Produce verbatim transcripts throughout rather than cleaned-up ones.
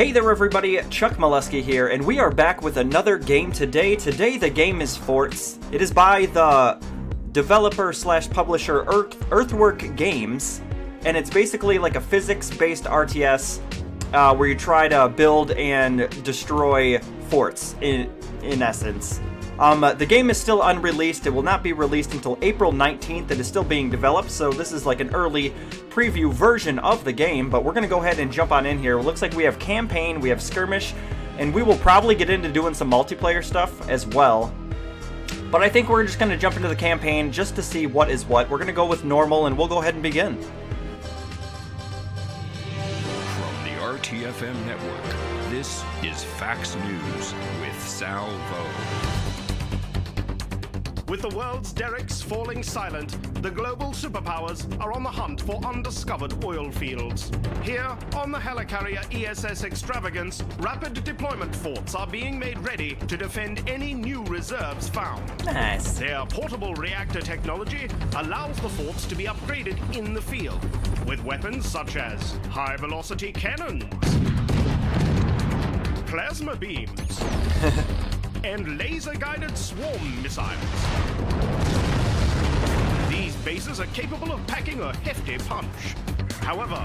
Hey there everybody, Chuck Mlusky here, and we are back with another game today. Today the game is Forts. It is by the developer slash publisher Earth Earthwork Games, and it's basically like a physics-based R T S uh, where you try to build and destroy forts, in, in essence. Um, the game is still unreleased. It will not be released until April nineteenth. It is still being developed, so this is like an early preview version of the game, but we're going to go ahead and jump on in here. It looks like we have campaign, we have skirmish, and we will probably get into doing some multiplayer stuff as well. But I think we're just going to jump into the campaign just to see what is what. We're going to go with normal, and we'll go ahead and begin. From the R T F M Network, this is Fax News with Salvo. With the world's derricks falling silent, the global superpowers are on the hunt for undiscovered oil fields. Here, on the Helicarrier E S S Extravagance, rapid deployment forts are being made ready to defend any new reserves found. Nice. Their portable reactor technology allows the forts to be upgraded in the field, with weapons such as high-velocity cannons, plasma beams, and laser-guided swarm missiles. These bases are capable of packing a hefty punch. However,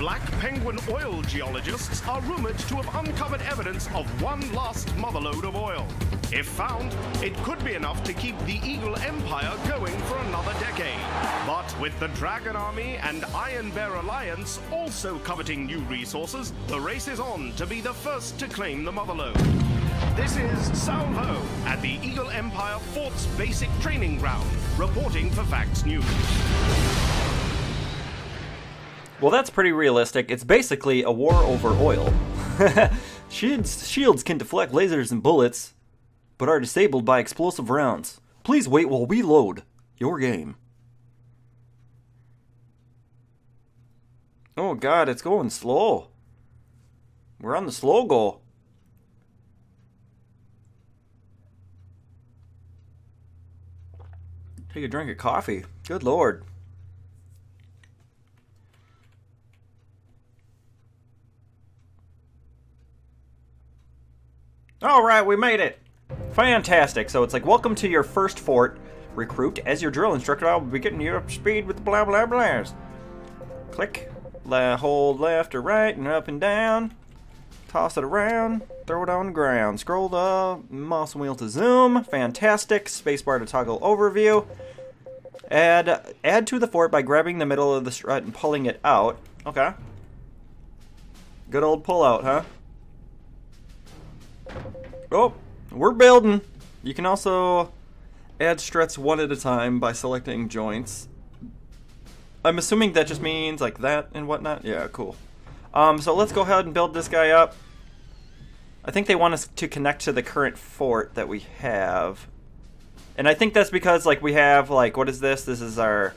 Black Penguin oil geologists are rumored to have uncovered evidence of one last motherlode of oil. If found, it could be enough to keep the Eagle Empire going for another decade. But with the Dragon Army and Iron Bear Alliance also coveting new resources, the race is on to be the first to claim the motherlode. This is Salvo at the Eagle Empire Forts Basic Training Ground, reporting for Fax News. Well, that's pretty realistic. It's basically a war over oil. Shields, shields can deflect lasers and bullets, but are disabled by explosive rounds. Please wait while we load your game. Oh God, it's going slow. We're on the slow go. Take a drink of coffee. Good Lord. All right, we made it. Fantastic. So it's like, welcome to your first fort. Recruit as your drill instructor. I'll be getting you up to speed with the blah blah blahs. Click, hold left or right and up and down. Toss it around, throw it on the ground. Scroll the mouse wheel to zoom. Fantastic. Spacebar to toggle overview. Add add to the fort by grabbing the middle of the strut and pulling it out. Okay. Good old pull out, huh? Oh, we're building. You can also add struts one at a time by selecting joints. I'm assuming that just means like that and whatnot. Yeah, cool. Um, so let's go ahead and build this guy up. I think they want us to connect to the current fort that we have. And I think that's because, like, we have, like, what is this? This is our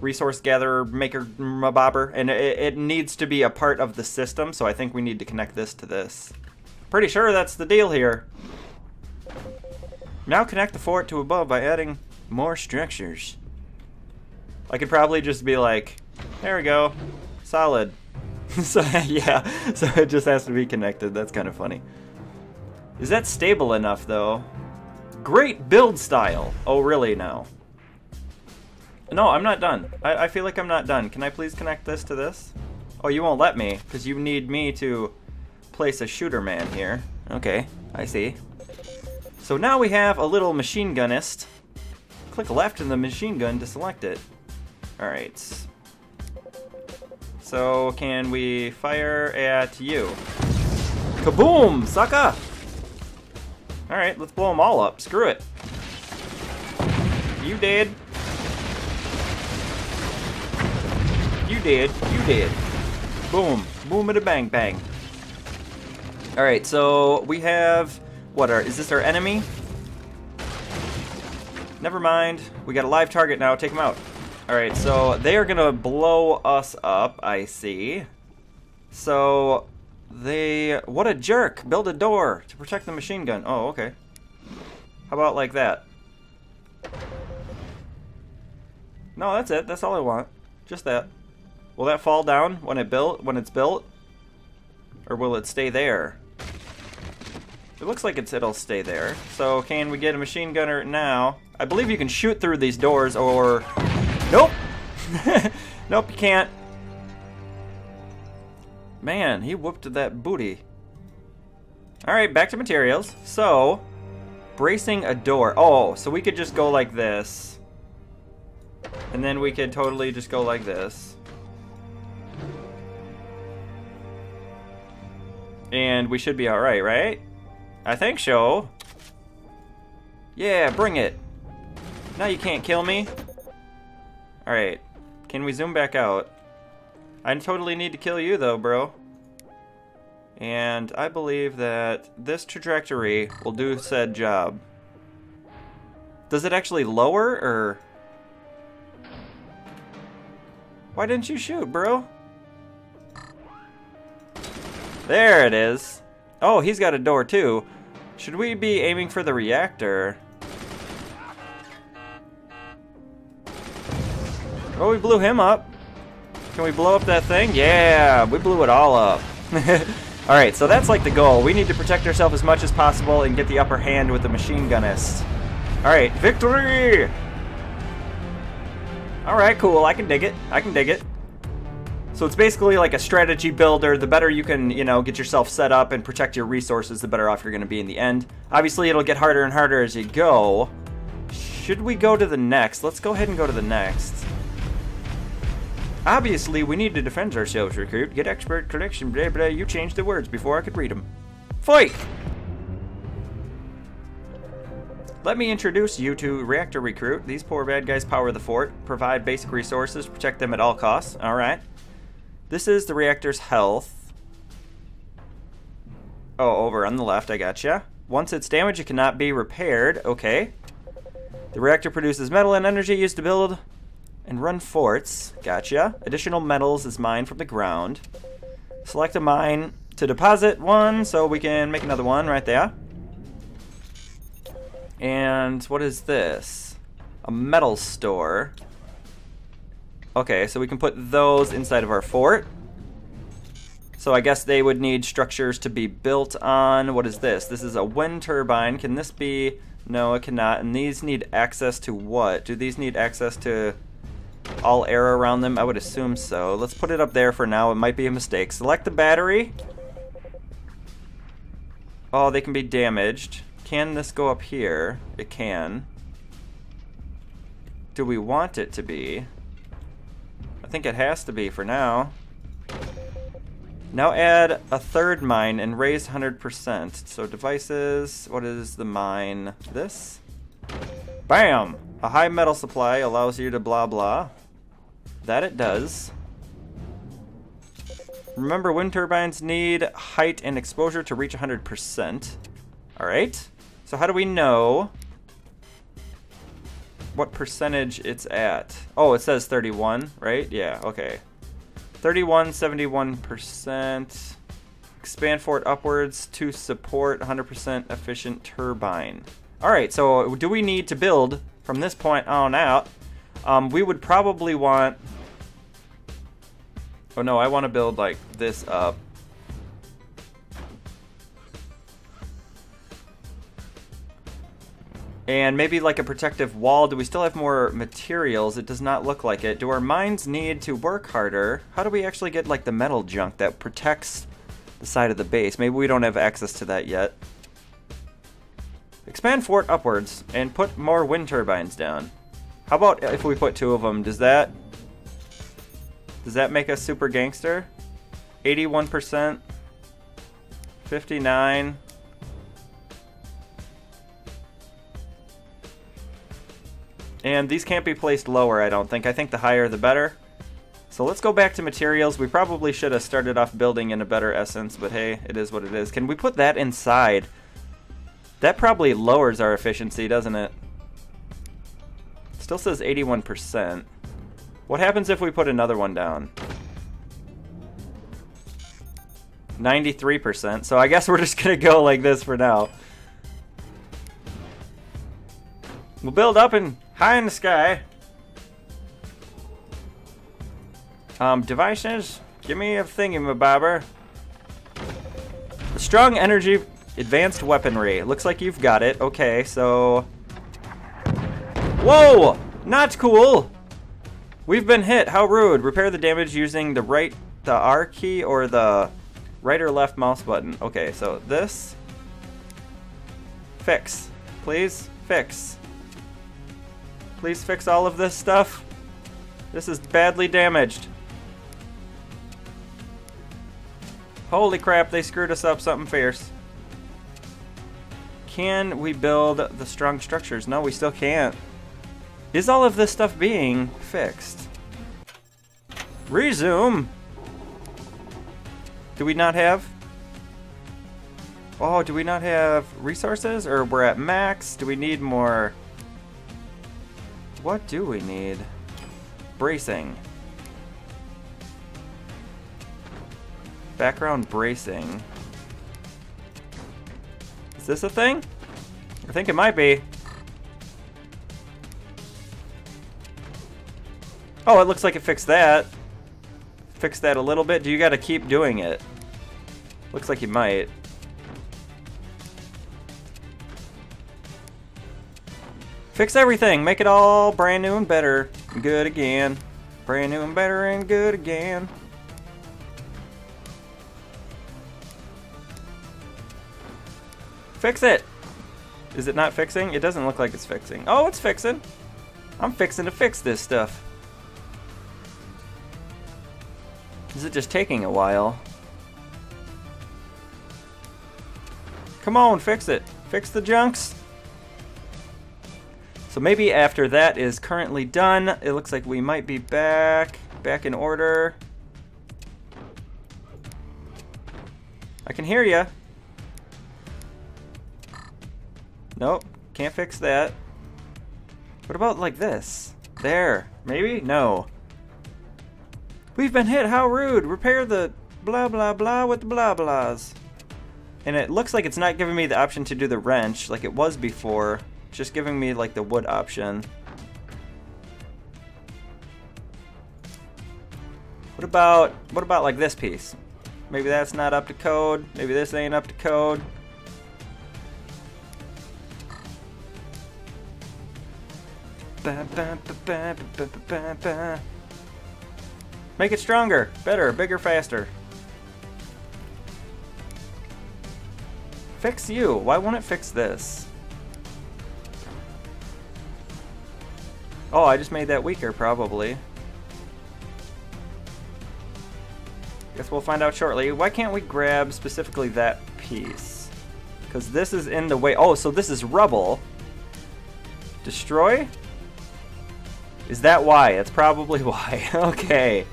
resource gatherer, maker, mabobber. And it, it needs to be a part of the system, so I think we need to connect this to this. Pretty sure that's the deal here. Now connect the fort to above by adding more structures. I could probably just be like, there we go. Solid. So, yeah, so it just has to be connected. That's kind of funny. Is that stable enough, though? Great build style. Oh, really, now? No, I'm not done. I, I feel like I'm not done. Can I please connect this to this? Oh, you won't let me, because you need me to place a shooter man here. Okay, I see. So now we have a little machine gunnist. Click left in the machine gun to select it. All right. So, can we fire at you? Kaboom! Sucker! Alright, let's blow them all up. Screw it. You dead. You dead. You dead. Boom. Boom it a bang bang. Alright, so we have... What, our, is this our enemy? Never mind. We got a live target now. Take him out. Alright, so they are gonna blow us up, I see. So, they... What a jerk! Build a door to protect the machine gun. Oh, okay. How about like that? No, that's it. That's all I want. Just that. Will that fall down when it built, when it's built? Or will it stay there? It looks like it's, it'll stay there. So can we get a machine gunner now? I believe you can shoot through these doors or... Nope! Nope, you can't. Man, he whooped that booty. Alright, back to materials. So, bracing a door. Oh, so we could just go like this. And then we could totally just go like this. And we should be alright, right? I think so. Yeah, bring it. Now you can't kill me. Alright, can we zoom back out? I totally need to kill you though, bro. And I believe that this trajectory will do said job. Does it actually lower, or... Why didn't you shoot, bro? There it is. Oh, he's got a door too. Should we be aiming for the reactor? Oh, we blew him up. Can we blow up that thing? Yeah, we blew it all up. Alright, so that's like the goal. We need to protect ourselves as much as possible and get the upper hand with the machine gunnist. Alright, victory! Alright, cool. I can dig it. I can dig it. So it's basically like a strategy builder. The better you can, you know, get yourself set up and protect your resources, the better off you're going to be in the end. Obviously, it'll get harder and harder as you go. Should we go to the next? Let's go ahead and go to the next. Obviously, we need to defend ourselves, recruit. Get expert collection, blah, blah. You changed the words before I could read them. Fight! Let me introduce you to Reactor Recruit. These poor bad guys power the fort, provide basic resources, protect them at all costs. All right. This is the reactor's health. Oh, over on the left, I gotcha. Once it's damaged, it cannot be repaired. Okay. The reactor produces metal and energy used to build... and run forts. Gotcha. Additional metals is mined from the ground. Select a mine to deposit one, so we can make another one right there. And what is this? A metal store. Okay, so we can put those inside of our fort. So I guess they would need structures to be built on. What is this? This is a wind turbine. Can this be... No, it cannot. And these need access to what? Do these need access to... all air around them? I would assume so. Let's put it up there for now. It might be a mistake. Select the battery. Oh, they can be damaged. Can this go up here? It can. Do we want it to be? I think it has to be for now. Now add a third mine and raise one hundred percent. So devices, what is the mine? This? Bam! A high metal supply allows you to blah blah. That it does. Remember, wind turbines need height and exposure to reach one hundred percent. Alright. So how do we know what percentage it's at? Oh, it says thirty-one, right? Yeah, okay. thirty-one, seventy-one percent. Expand fort upwards to support one hundred percent efficient turbine. Alright, so do we need to build... from this point on out, um, we would probably want... Oh no, I want to build like this up. And maybe like a protective wall. Do we still have more materials? It does not look like it. Do our mines need to work harder? How do we actually get like the metal junk that protects the side of the base? Maybe we don't have access to that yet. Expand fort upwards and put more wind turbines down. How about if we put two of them? Does that does that make us super gangster? eighty-one percent, fifty-nine. And these can't be placed lower, I don't think. I think the higher the better. So let's go back to materials. We probably should have started off building in a better essence, but hey, it is what it is. Can we put that inside? That probably lowers our efficiency, doesn't it? Still says eighty-one percent. What happens if we put another one down? ninety-three percent, so I guess we're just gonna go like this for now. We'll build up and high in the sky. Um, devices, give me a thingy, my bobber. Strong energy, advanced weaponry. Looks like you've got it. Okay, so... Whoa! Not cool! We've been hit. How rude. Repair the damage using the right... the R key or the right or left mouse button. Okay, so this... Fix. Please, fix. Please fix all of this stuff. This is badly damaged. Holy crap, they screwed us up something fierce. Can we build the strong structures? No, we still can't. Is all of this stuff being fixed? Resume. Do we not have? Oh, do we not have resources? Or we're at max? Do we need more? What do we need? Bracing. Background bracing. Is this a thing? I think it might be. Oh, it looks like it fixed that. Fixed that a little bit. Do you gotta keep doing it? Looks like you might. Fix everything. Make it all brand new and better. And good again. Brand new and better and good again. Fix it! Is it not fixing? It doesn't look like it's fixing. Oh, it's fixing! I'm fixing to fix this stuff. Is it just taking a while? Come on, fix it! Fix the junks! So maybe after that is currently done, it looks like we might be back, back in order. I can hear ya. Nope, can't fix that. What about like this? There, maybe? No. We've been hit, how rude. Repair the blah blah blah with the blah blahs. And it looks like it's not giving me the option to do the wrench like it was before. It's just giving me like the wood option. What about, what about like this piece? Maybe that's not up to code. Maybe this ain't up to code. Make it stronger, better, bigger, faster. Fix you. Why won't it fix this? Oh, I just made that weaker, probably. Guess we'll find out shortly. Why can't we grab specifically that piece? Because this is in the way. Oh, so this is rubble. Destroy? Is that why? That's probably why. Okay.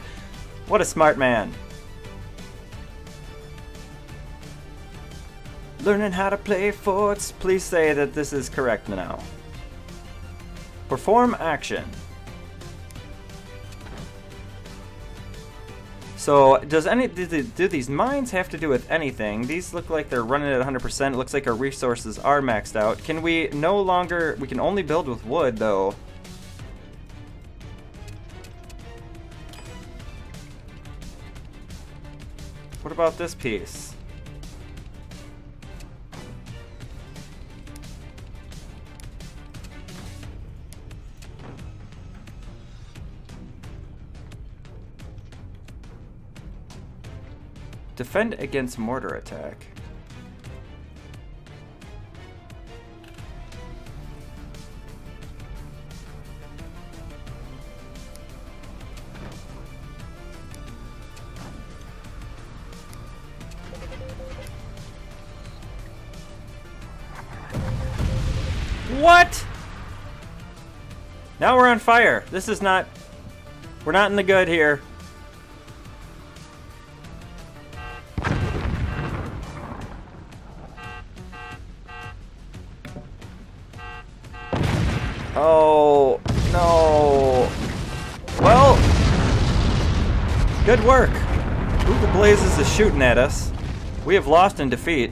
What a smart man. Learning how to play Forts. Please say that this is correct now. Perform action. So, does any do, do these mines have to do with anything? These look like they're running at one hundred percent. It looks like our resources are maxed out. Can we no longer... We can only build with wood, though. What about this piece? Defend against mortar attack. What? Now we're on fire. This is not... We're not in the good here. Oh, no. Well, good work. Who the blazes is shooting at us? We have lost in defeat.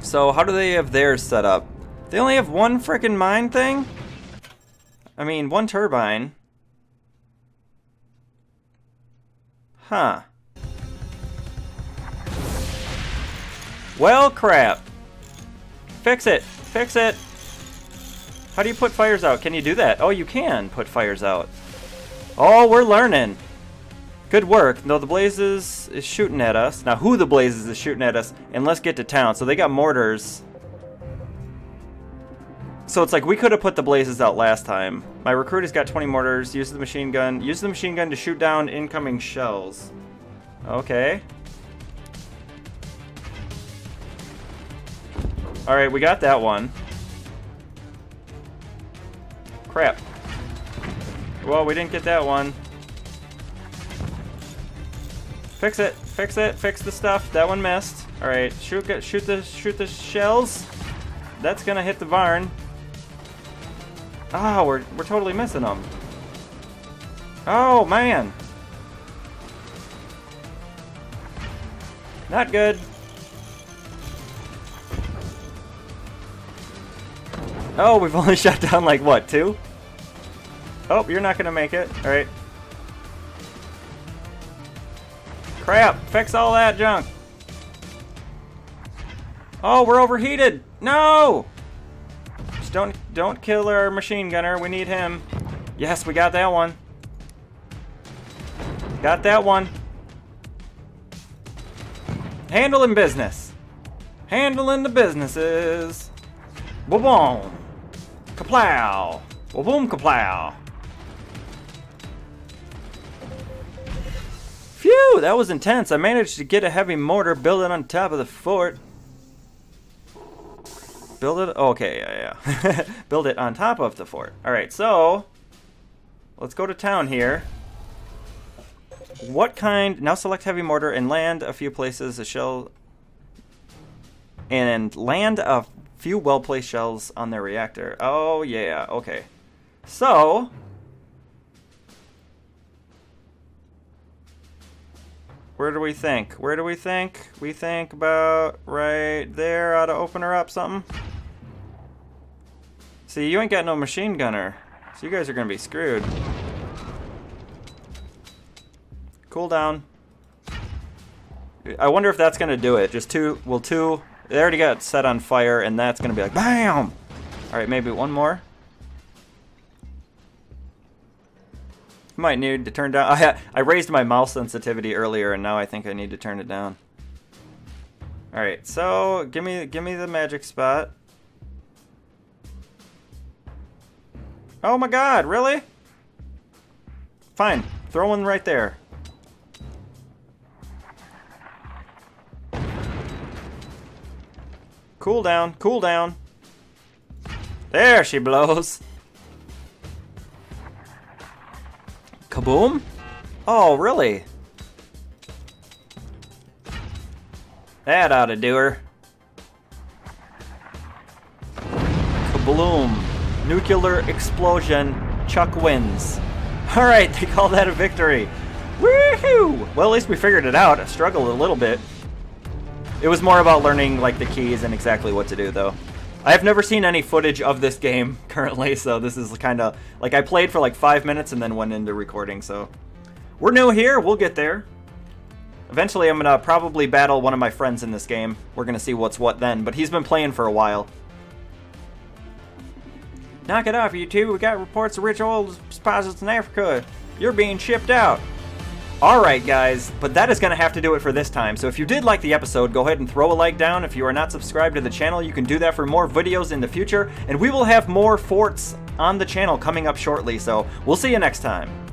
So how do they have theirs set up? They only have one frickin' mine thing? I mean, one turbine. Huh. Well, crap. Fix it. Fix it. How do you put fires out? Can you do that? Oh, you can put fires out. Oh, we're learning. Good work. No, the Blazes is shooting at us. Now, who the Blazes is shooting at us? And let's get to town. So they got mortars. So it's like we could have put the Blazes out last time. My recruit has got twenty mortars. Use the machine gun. Use the machine gun to shoot down incoming shells. Okay. Alright, we got that one. Crap. Well, we didn't get that one. Fix it, fix it, fix the stuff. That one missed. All right, shoot, shoot the, shoot the shells. That's gonna hit the barn. Ah, oh, we're we're totally missing them. Oh man, not good. Oh, we've only shot down like what, two? Oh, you're not gonna make it. All right. Crap, fix all that junk. Oh, we're overheated. No! Just don't don't kill our machine gunner. We need him. Yes, we got that one. Got that one. Handling business. Handling the businesses. Boom. Kaplow. Boom kaplow. Phew, that was intense. I managed to get a heavy mortar, build it on top of the fort. Build it, okay, yeah, yeah. Build it on top of the fort. All right, so let's go to town here. What kind, now select heavy mortar and land a few places a shell, and land a few well-placed shells on their reactor. Oh yeah, okay. So, where do we think? Where do we think? We think about right there. Ought to open her up something. See, you ain't got no machine gunner, so you guys are gonna be screwed. Cool down. I wonder if that's gonna do it. Just two, well two, they already got set on fire and that's gonna be like, bam! All right, maybe one more. Might need to turn down. I ha I raised my mouse sensitivity earlier, and now I think I need to turn it down. All right, so give me give me the magic spot. Oh my God, really? Fine, throw one right there. Cool down, cool down. There she blows. Kaboom? Oh, really? That ought to do her. Kabloom. Nuclear explosion. Chuck wins. Alright, they call that a victory. Woohoo! Well, at least we figured it out. I struggled a little bit. It was more about learning, like, the keys and exactly what to do, though. I have never seen any footage of this game currently, so this is kind of like I played for like five minutes and then went into recording, so we're new here, we'll get there. Eventually I'm gonna probably battle one of my friends in this game. We're gonna see what's what then, but he's been playing for a while. Knock it off, you two. We got reports of rich oil deposits in Africa. You're being shipped out. Alright guys, but that is going to have to do it for this time, so if you did like the episode, go ahead and throw a like down. If you are not subscribed to the channel, you can do that for more videos in the future, and we will have more forts on the channel coming up shortly, so we'll see you next time.